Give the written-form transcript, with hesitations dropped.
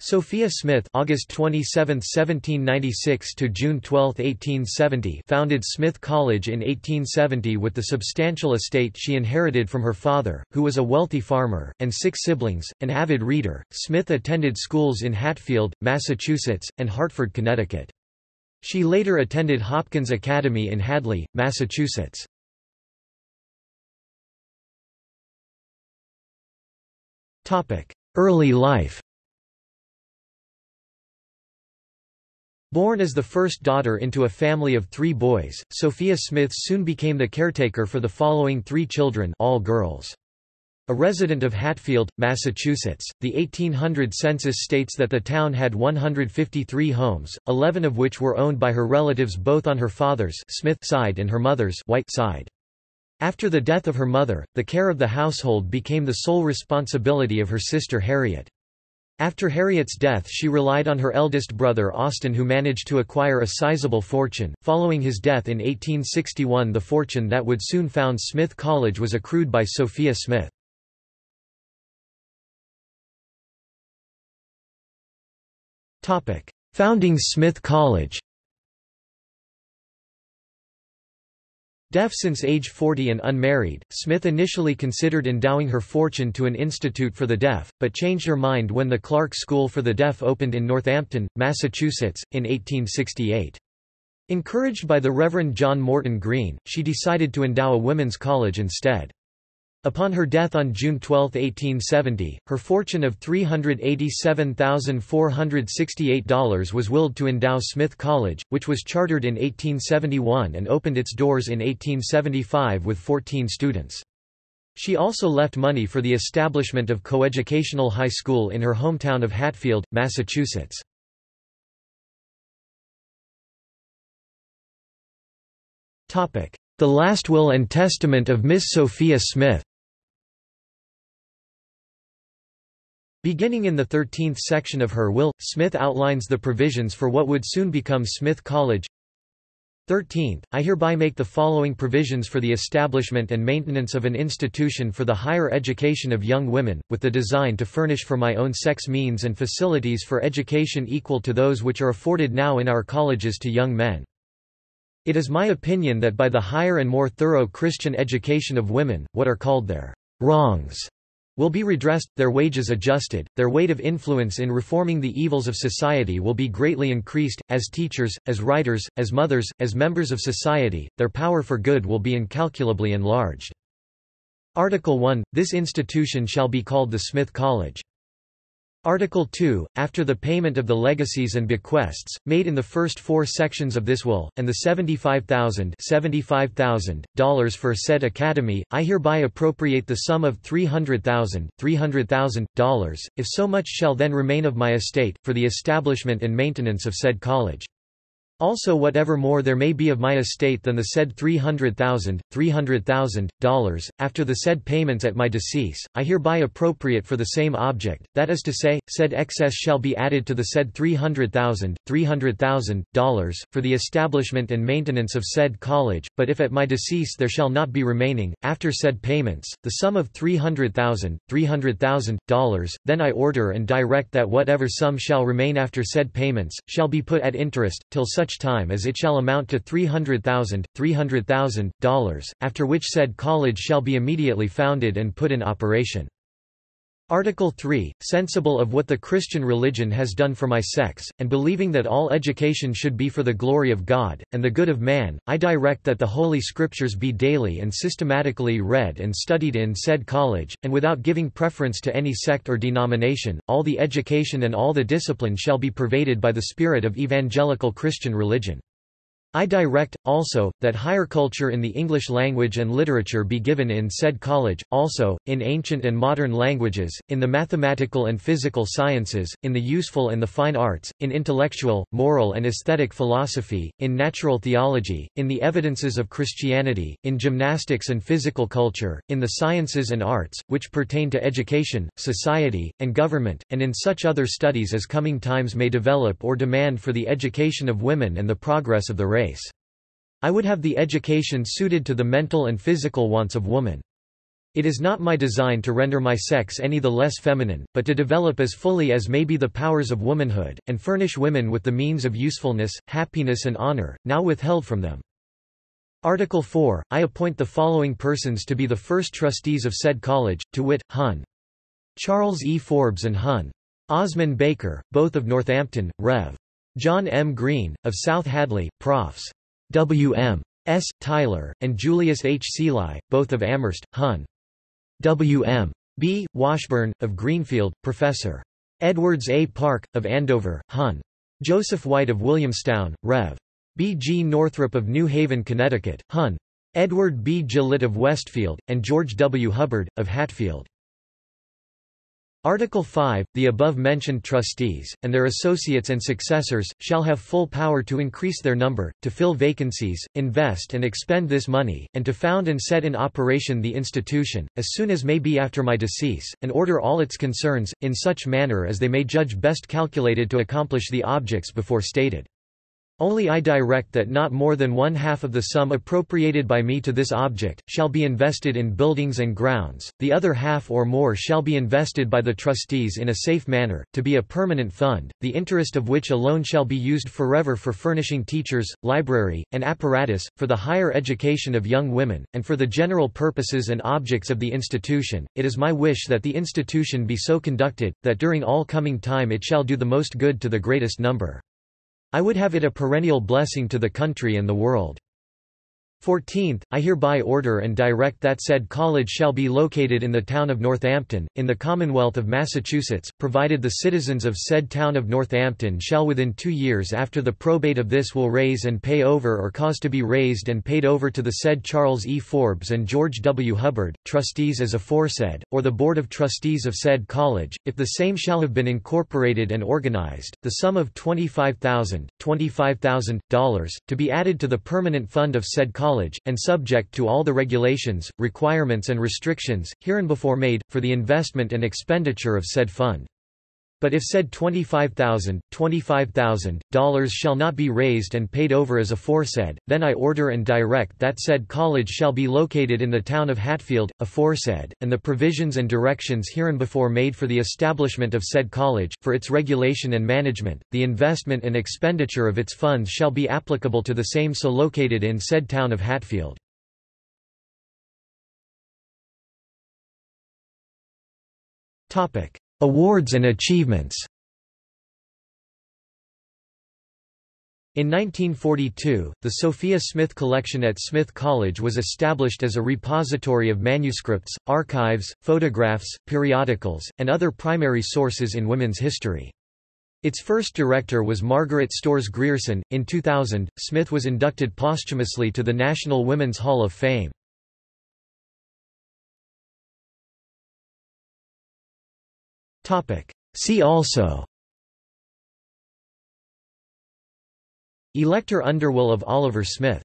Sophia Smith (August 27, 1796 to June 12, 1870) founded Smith College in 1870 with the substantial estate she inherited from her father, who was a wealthy farmer, and 6 siblings. An avid reader, Smith attended schools in Hatfield, Massachusetts, and Hartford, Connecticut. She later attended Hopkins Academy in Hadley, Massachusetts. Topic: Early life. Born as the first daughter into a family of 3 boys, Sophia Smith soon became the caretaker for the following 3 children, all girls. A resident of Hatfield, Massachusetts, the 1800 census states that the town had 153 homes, 11 of which were owned by her relatives both on her father's Smith side and her mother's White side. After the death of her mother, the care of the household became the sole responsibility of her sister Harriet. After Harriet's death, she relied on her eldest brother Austin, who managed to acquire a sizable fortune. Following his death in 1861, the fortune that would soon found Smith College was accrued by Sophia Smith. Topic: Founding Smith College. Deaf since age 40 and unmarried, Smith initially considered endowing her fortune to an institute for the deaf, but changed her mind when the Clark School for the Deaf opened in Northampton, Massachusetts, in 1868. Encouraged by the Reverend John Morton Green, she decided to endow a women's college instead. Upon her death on June 12, 1870, her fortune of $387,468 was willed to endow Smith College, which was chartered in 1871 and opened its doors in 1875 with 14 students. She also left money for the establishment of coeducational high school in her hometown of Hatfield, Massachusetts. The Last Will and Testament of Miss Sophia Smith. Beginning in the 13th section of her will, Smith outlines the provisions for what would soon become Smith College. 13th, I hereby make the following provisions for the establishment and maintenance of an institution for the higher education of young women, with the design to furnish for my own sex means and facilities for education equal to those which are afforded now in our colleges to young men. It is my opinion that by the higher and more thorough Christian education of women, what are called their wrongs will be redressed, their wages adjusted, their weight of influence in reforming the evils of society will be greatly increased, as teachers, as writers, as mothers, as members of society, their power for good will be incalculably enlarged. Article 1. This institution shall be called the Smith College. Article 2, after the payment of the legacies and bequests, made in the first 4 sections of this will, and the $75,000 for said academy, I hereby appropriate the sum of $300,000, if so much shall then remain of my estate, for the establishment and maintenance of said college. Also whatever more there may be of my estate than the said $300,000, after the said payments at my decease, I hereby appropriate for the same object, that is to say, said excess shall be added to the said $300,000, for the establishment and maintenance of said college, but if at my decease there shall not be remaining, after said payments, the sum of $300,000, then I order and direct that whatever sum shall remain after said payments, shall be put at interest, till such time as it shall amount to $300,000, after which said college shall be immediately founded and put in operation. Article 3, sensible of what the Christian religion has done for my sex, and believing that all education should be for the glory of God, and the good of man, I direct that the Holy Scriptures be daily and systematically read and studied in said college, and without giving preference to any sect or denomination, all the education and all the discipline shall be pervaded by the spirit of evangelical Christian religion. I direct, also, that higher culture in the English language and literature be given in said college, also, in ancient and modern languages, in the mathematical and physical sciences, in the useful and the fine arts, in intellectual, moral and aesthetic philosophy, in natural theology, in the evidences of Christianity, in gymnastics and physical culture, in the sciences and arts, which pertain to education, society, and government, and in such other studies as coming times may develop or demand for the education of women and the progress of the race. I would have the education suited to the mental and physical wants of woman. It is not my design to render my sex any the less feminine, but to develop as fully as may be the powers of womanhood, and furnish women with the means of usefulness, happiness and honor, now withheld from them. Article 4, I appoint the following persons to be the first trustees of said college, to wit, Hon. Charles E. Forbes and Hon. Osmond Baker, both of Northampton, Rev. John M. Green, of South Hadley, Profs. W. M. S. Tyler, and Julius H. Seelye, both of Amherst, Hon. W. M. B. Washburn, of Greenfield, Professor. Edwards A. Park, of Andover, Hon. Joseph White of Williamstown, Rev. B. G. Northrop of New Haven, Connecticut, Hon. Edward B. Gillett of Westfield, and George W. Hubbard, of Hatfield. Article 5, the above-mentioned trustees, and their associates and successors, shall have full power to increase their number, to fill vacancies, invest and expend this money, and to found and set in operation the institution, as soon as may be after my decease, and order all its concerns, in such manner as they may judge best calculated to accomplish the objects before stated. Only I direct that not more than one half of the sum appropriated by me to this object, shall be invested in buildings and grounds, the other half or more shall be invested by the trustees in a safe manner, to be a permanent fund, the interest of which alone shall be used forever for furnishing teachers, library, and apparatus, for the higher education of young women, and for the general purposes and objects of the institution. It is my wish that the institution be so conducted, that during all coming time it shall do the most good to the greatest number. I would have it a perennial blessing to the country and the world. 14th, I hereby order and direct that said college shall be located in the town of Northampton, in the Commonwealth of Massachusetts, provided the citizens of said town of Northampton shall within 2 years after the probate of this will raise and pay over or cause to be raised and paid over to the said Charles E. Forbes and George W. Hubbard, trustees as aforesaid, or the Board of Trustees of said college, if the same shall have been incorporated and organized, the sum of $25,000 to be added to the permanent fund of said college, and subject to all the regulations, requirements and restrictions, hereinbefore made, for the investment and expenditure of said fund. But if said $25,000 shall not be raised and paid over as aforesaid, then I order and direct that said college shall be located in the town of Hatfield, aforesaid, and the provisions and directions hereinbefore made for the establishment of said college, for its regulation and management, the investment and expenditure of its funds shall be applicable to the same so located in said town of Hatfield. Awards and achievements. In 1942, the Sophia Smith Collection at Smith College was established as a repository of manuscripts, archives, photographs, periodicals, and other primary sources in women's history. Its first director was Margaret Storrs Grierson. In 2000, Smith was inducted posthumously to the National Women's Hall of Fame. See also: Elector Underwill of Oliver Smith.